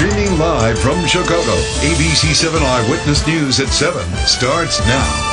Streaming live from Chicago, ABC 7 Eyewitness News at 7 starts now.